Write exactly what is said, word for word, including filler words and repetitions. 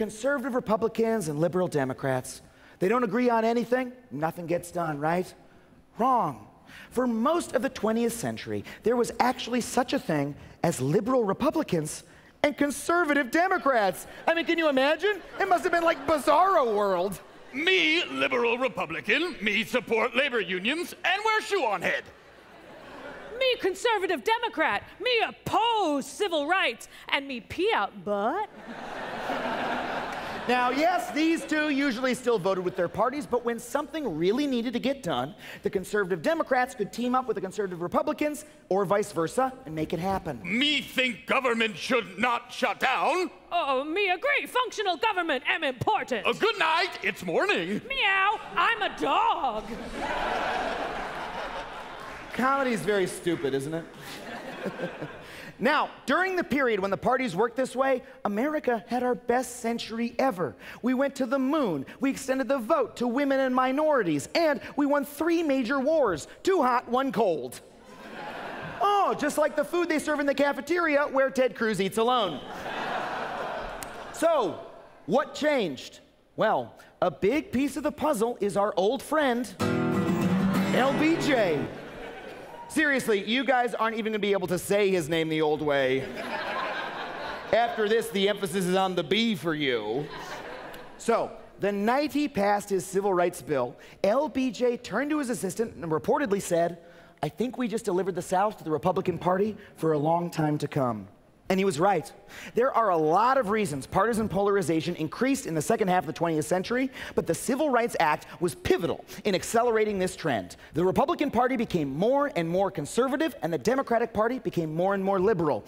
Conservative Republicans and liberal Democrats, they don't agree on anything, nothing gets done, right? Wrong. For most of the twentieth century, there was actually such a thing as liberal Republicans and conservative Democrats. I mean, can you imagine? It must have been like bizarro world. Me, liberal Republican, me support labor unions, and wear shoe on head. Me, conservative Democrat, me oppose civil rights, and me pee out butt. Now, yes, these two usually still voted with their parties, but when something really needed to get done, the conservative Democrats could team up with the conservative Republicans, or vice versa, and make it happen. Me think government should not shut down. Oh, me agree. Functional government am important. Oh, good night. It's morning. Meow. I'm a dog. Comedy's very stupid, isn't it? Now, during the period when the parties worked this way, America had our best century ever. We went to the moon, we extended the vote to women and minorities, and we won three major wars, two hot, one cold. Oh, just like the food they serve in the cafeteria where Ted Cruz eats alone. So, what changed? Well, a big piece of the puzzle is our old friend, L B J. Seriously, you guys aren't even gonna be able to say his name the old way. After this, the emphasis is on the B for you. So, the night he passed his civil rights bill, L B J turned to his assistant and reportedly said, "I think we just delivered the South to the Republican Party for a long time to come." And he was right. There are a lot of reasons partisan polarization increased in the second half of the twentieth century, but the Civil Rights Act was pivotal in accelerating this trend. The Republican Party became more and more conservative, and the Democratic Party became more and more liberal.